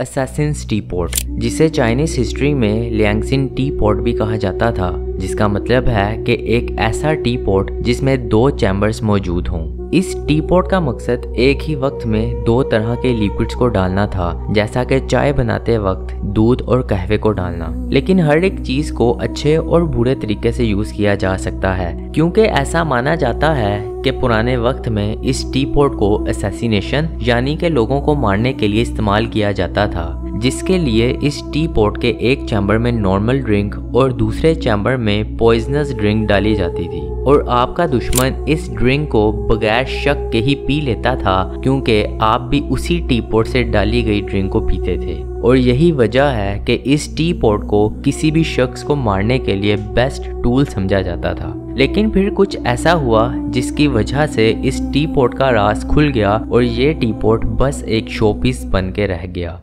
Assassin's teapot, जिसे Chinese history में Liangxin teapot भी कहा जाता था, जिसका मतलब है कि एक ऐसा टीपॉट जिसमें दो चैम्बर्स मौजूद हों। इस टीपॉट का मकसद एक ही वक्त में दो तरह के लिक्विड्स को डालना था, जैसा कि चाय बनाते वक्त दूध और कहवे को डालना। लेकिन हर एक चीज को अच्छे और बुरे तरीके से यूज किया जा सकता है, क्योंकि ऐसा माना जाता है कि पुराने वक्त में इस टीपॉट को असैसिनेशन यानी के लोगों को मारने के लिए इस्तेमाल किया जाता था, जिसके लिए इस टीपॉट के एक चैम्बर में नॉर्मल ड्रिंक और दूसरे चैम्बर में पॉइजनस ड्रिंक डाली जाती थी, और आपका दुश्मन इस ड्रिंक को बगैर शक के ही पी लेता था, क्योंकि आप भी उसी टीपॉट से डाली गई ड्रिंक को पीते थे। और यही वजह है कि इस टीपॉट को किसी भी शख्स को मारने के लिए बेस्ट टूल समझा जाता था। लेकिन फिर कुछ ऐसा हुआ जिसकी वजह से इस टीपॉट का राज खुल गया और ये टीपॉट बस एक शोपीस बन के रह गया।